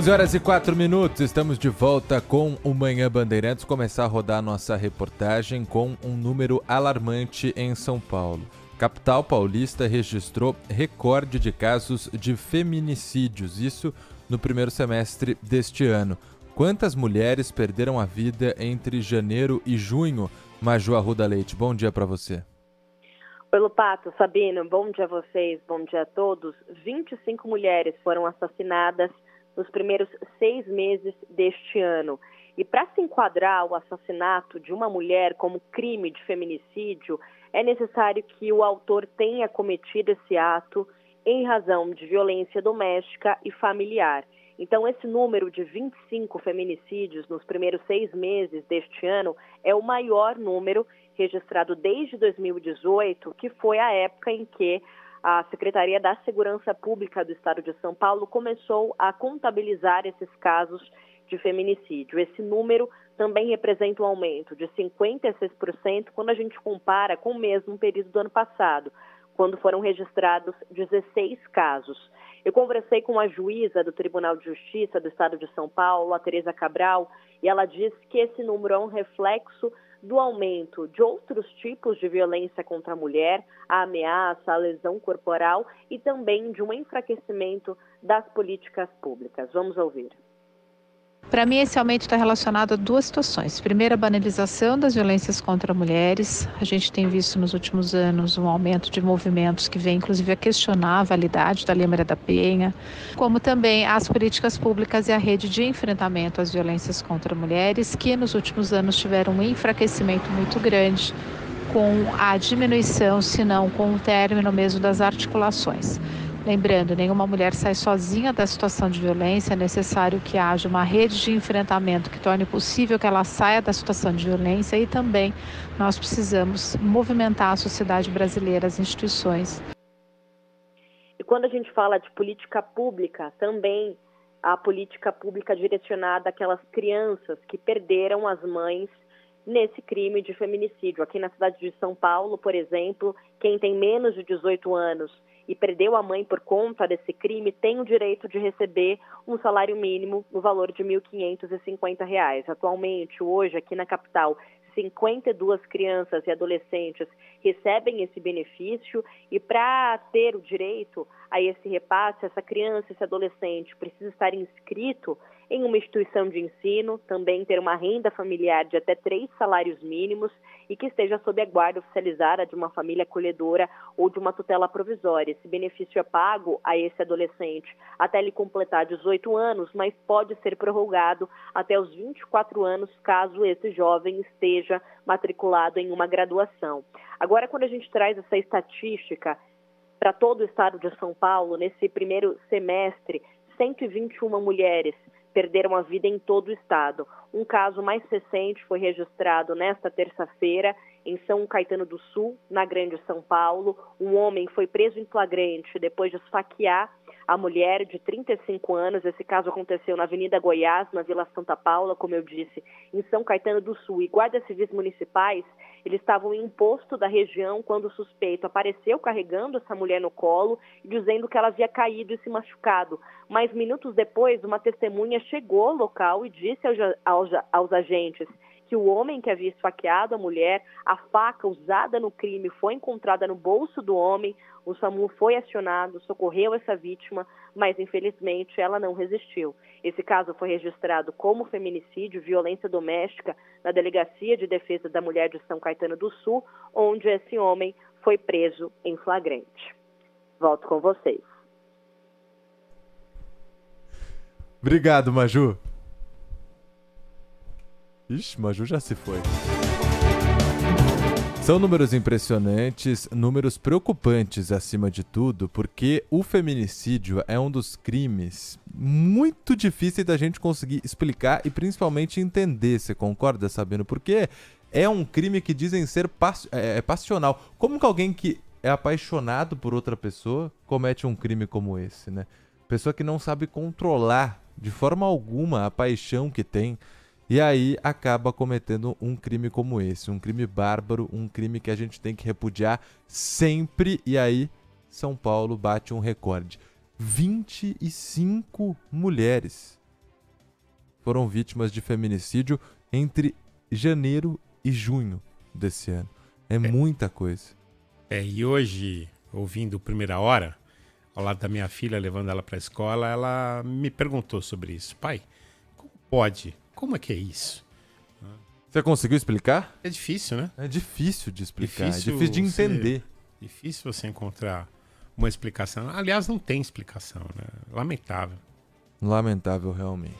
11h04, estamos de volta com o Manhã Bandeirantes. Começar a rodar nossa reportagem com um número alarmante em São Paulo. Capital paulista registrou recorde de casos de feminicídios, isso no primeiro semestre deste ano. Quantas mulheres perderam a vida entre janeiro e junho? Maju Arruda Leite, bom dia para você. Oi, Lupato, Sabino, bom dia a vocês, bom dia a todos. 25 mulheres foram assassinadas nos primeiros 6 meses deste ano. E para se enquadrar o assassinato de uma mulher como crime de feminicídio, é necessário que o autor tenha cometido esse ato em razão de violência doméstica e familiar. Então, esse número de 25 feminicídios nos primeiros 6 meses deste ano é o maior número registrado desde 2018, que foi a época em que a Secretaria da Segurança Pública do Estado de São Paulo começou a contabilizar esses casos de feminicídio. Esse número também representa um aumento de 56% quando a gente compara com o mesmo período do ano passado, quando foram registrados 16 casos. Eu conversei com a juíza do Tribunal de Justiça do Estado de São Paulo, a Teresa Cabral, e ela disse que esse número é um reflexo do aumento de outros tipos de violência contra a mulher, a ameaça, a lesão corporal e também de um enfraquecimento das políticas públicas. Vamos ouvir. Para mim, esse aumento está relacionado a 2 situações. Primeiro, a banalização das violências contra mulheres. A gente tem visto nos últimos anos um aumento de movimentos que vem, inclusive, a questionar a validade da Lei Maria da Penha, como também as políticas públicas e a rede de enfrentamento às violências contra mulheres, que nos últimos anos tiveram um enfraquecimento muito grande com a diminuição, se não com o término mesmo das articulações. Lembrando, nenhuma mulher sai sozinha da situação de violência, é necessário que haja uma rede de enfrentamento que torne possível que ela saia da situação de violência e também nós precisamos movimentar a sociedade brasileira, as instituições. E quando a gente fala de política pública, também a política pública direcionada àquelas crianças que perderam as mães nesse crime de feminicídio. Aqui na cidade de São Paulo, por exemplo, quem tem menos de 18 anos e perdeu a mãe por conta desse crime tem o direito de receber um salário mínimo no valor de R$ 1.550. Atualmente, hoje, aqui na capital, 52 crianças e adolescentes recebem esse benefício e para ter o direito a esse repasse, essa criança, esse adolescente precisa estar inscrito em uma instituição de ensino, também ter uma renda familiar de até 3 salários mínimos e que esteja sob a guarda oficializada de uma família acolhedora ou de uma tutela provisória. Esse benefício é pago a esse adolescente até ele completar 18 anos, mas pode ser prorrogado até os 24 anos caso esse jovem esteja matriculado em uma graduação. Agora, quando a gente traz essa estatística para todo o estado de São Paulo, nesse primeiro semestre, 121 mulheres perderam a vida em todo o estado. Um caso mais recente foi registrado nesta terça-feira em São Caetano do Sul, na Grande São Paulo. Um homem foi preso em flagrante depois de esfaquear a mulher de 35 anos. Esse caso aconteceu na Avenida Goiás, na Vila Santa Paula, como eu disse, em São Caetano do Sul. E guardas civis municipais, eles estavam em um posto da região quando o suspeito apareceu carregando essa mulher no colo, dizendo que ela havia caído e se machucado. Mas minutos depois, uma testemunha chegou ao local e disse aos agentes que o homem que havia esfaqueado a mulher, a faca usada no crime foi encontrada no bolso do homem. O SAMU foi acionado, socorreu essa vítima, mas infelizmente ela não resistiu. Esse caso foi registrado como feminicídio, violência doméstica, na Delegacia de Defesa da Mulher de São Caetano do Sul, onde esse homem foi preso em flagrante. Volto com vocês. Obrigado, Maju. Ixi, Maju já se foi. São números impressionantes, números preocupantes acima de tudo, porque o feminicídio é um dos crimes muito difíceis da gente conseguir explicar e principalmente entender. Você concorda, Sabino? Porque é um crime que dizem ser passional. Como que alguém que é apaixonado por outra pessoa comete um crime como esse, né? Pessoa que não sabe controlar de forma alguma a paixão que tem. E aí acaba cometendo um crime como esse, um crime bárbaro, um crime que a gente tem que repudiar sempre. E aí São Paulo bate um recorde. 25 mulheres foram vítimas de feminicídio entre janeiro e junho desse ano. É muita coisa. E hoje, ouvindo Primeira Hora, ao lado da minha filha, levando ela para a escola, ela me perguntou sobre isso. Pai, como pode? Como é que é isso? Você conseguiu explicar? É difícil, né? É difícil de explicar, difícil, é difícil de entender. Difícil você encontrar uma explicação. Aliás, não tem explicação, né? Lamentável. Lamentável, realmente.